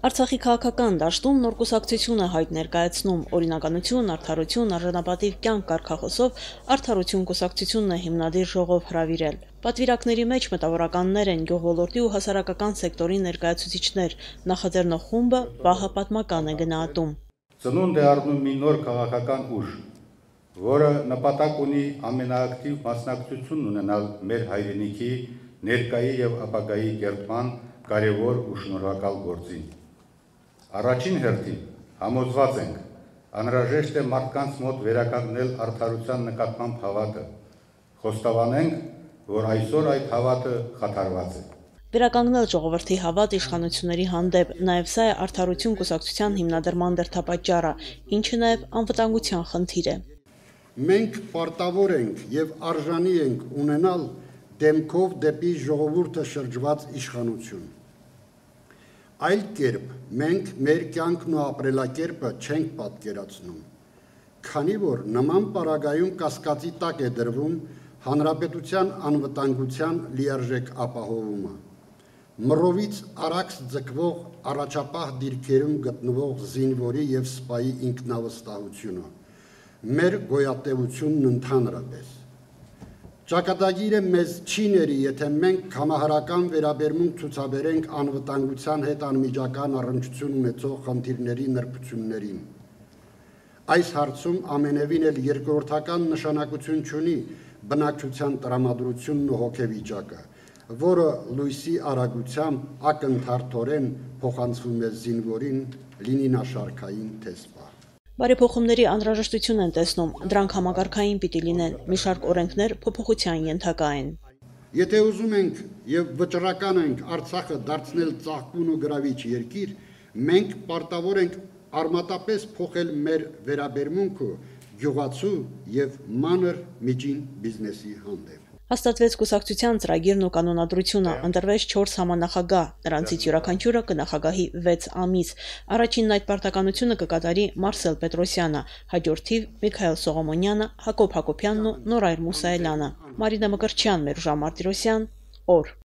Արցախի քաղաքական դաշտում նոր կուսակցություն է հայտ ներկայացնում, օրինականություն, արդարություն, արժանապատիվ կյանք կարգախոսով արդարություն կուսակցությունն է հիմնադիր ժողով հրավիրել։ Պատվիրակների մեջ մտավորականներ են գյուղոլորտի ու հասարակական սեկտորի ներկայացուցիչներ, նախաձեռնող խումբը պահապատմական է գնահատում։ Ծնունդ է առնում մի նոր քաղաքական ուժ, որը նպատակ ունի ամենաակտիվ մասնակցություն ունենալ մեր հայրենիքի ներկայի և ապագայի կերպման կարևոր ու շնորհակալ գործին։ Առաջին հերթին համոզված ենք, անհրաժեշտ է մարդկանց մոտ վերականգնել արդարության նկատմամբ հավատը, խոստովանենք, որ այսօր այդ հավատը խաթարված է։ Վերականգնել ժողովրդի հավատ իշխանությունների հանդեպ, նաև սա է արդարություն կուսակցության հիմնադրման դրդապատճառը, ինչը նաև անվտանգության խնդիր է։ Մենք պարտավոր ենք և արժանի ենք ունենալ դեմքով դեպի ժողովուրդը շրջված իշխանություն։ Այլ կերպ մենք մեր կյանքն ու ապրելակերպը չենք պատկերացնում, քանի որ նման պարագայում կասկածի տակ է դրվում հանրապետության անվտանգության լիարժեք ապահովումը, մռովից արագ ձգվող առաջապահ դիրքերում գտնվող զինվորի և սպայի ինքնավստահությունը, մեր գոյատևությունն ընդհանրապես։ Ճակատագիրը մեզ չի ների, եթե մենք համահարական վերաբերմունք ցուցաբերենք անվտանգության հետ անմիջական առնչություն ունեցող խնդիրների նրբություններին։ Այս հարցում ամենևին էլ երկրորդական նշանակություն չունի բնակչության տրամադրությունն ու հոգեվիճակը, որը լույսի արագությամբ ակնթարթորեն փոխանցվում է զինվորին, լինի նա շարքային թե սպա։ Բարեփոխումների անհրաժեշտություն են տեսնում, դրանք համակարգային պիտի լինեն, մի շարք օրենքներ փոփոխության ենթակա են։ Եթե ուզում ենք և վճռական ենք Արցախը դարձնել ծաղկուն ու գրավիչ երկիր, մենք պարտավոր ենք արմատապես փոխել մեր վերաբերմունքը գյուղացու և մանր միջին բիզնեսի հանդեպ։ Հաստատվեց կուսակցության ծրագիրն ու կանոնադրությունը, ընտրվեց 4 համանախագահ, նրանցից յուրաքանչյուրը կնախագահի 6 ամիս։ Առաջինն այդ պարտականությունը կկատարի Մարսել Պետրոսյանը, հաջորդիվ Միքայել Սողոմոնյանը, Հակոբ Հակոբյանն ու Նորայր Մուսայելյանը։ Մարինա Մկրտչյան, Մերժան Մարտիրոսյան, օր։